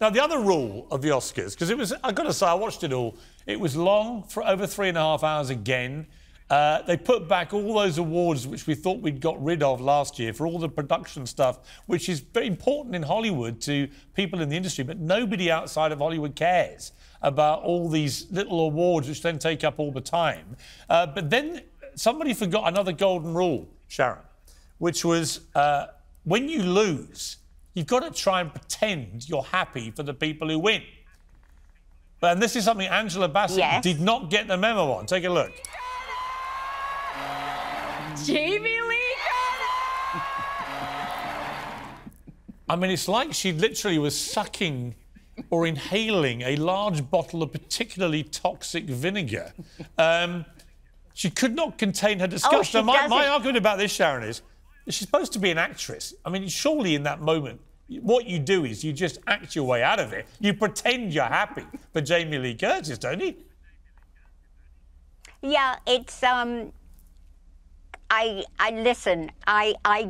Now, the other rule of the Oscars, because it was, I've got to say, I watched it all. It was long, for over 3.5 hours again. They put back all those awards which we thought we'd got rid of last year for all the production stuff, which is very important in Hollywood to people in the industry, but nobody outside of Hollywood cares about all these little awards which then take up all the time. But then somebody forgot another golden rule, Sharon, which was when you lose, you've got to try and pretend you're happy for the people who win. And this is something Angela Bassett did not get the memo on. Take a look. Jamie Lee Curtis! I mean, it's like she literally was sucking or inhaling a large bottle of particularly toxic vinegar. She could not contain her disgust. Oh, now, my argument about this, Sharon, is she's supposed to be an actress. I mean, surely in that moment, what you do is you just act your way out of it. You pretend you're happy for Jamie Lee Curtis, don't you? Yeah, it's... I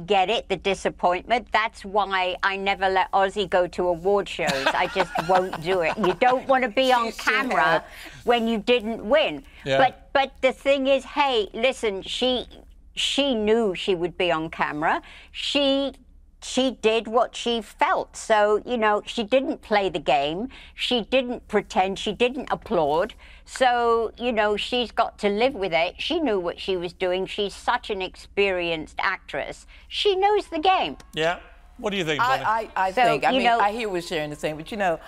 get it, the disappointment. That's why I never let Ozzy go to award shows. I just won't do it. You don't want to be on camera when you didn't win. Yeah. But the thing is, hey, listen, she knew she would be on camera. She did what she felt. So, you know, she didn't play the game. She didn't pretend. She didn't applaud. So, you know, she's got to live with it. She knew what she was doing. She's such an experienced actress. She knows the game. Yeah. What do you think, Bonnie? I mean, I hear what Sharon is saying, but, you know,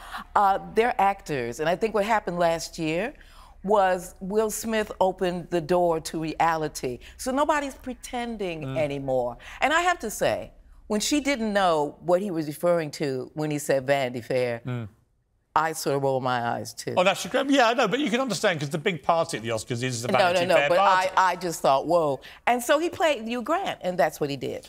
they're actors. And I think what happened last year was Will Smith opened the door to reality. So nobody's pretending anymore. And I have to say, when she didn't know what he was referring to when he said Vanity Fair, I sort of rolled my eyes, too. Oh, that's great. Yeah, I know, but you can understand, because the big party at the Oscars is the Vanity Fair party. No, but I just thought, whoa. And so he played Hugh Grant, and that's what he did.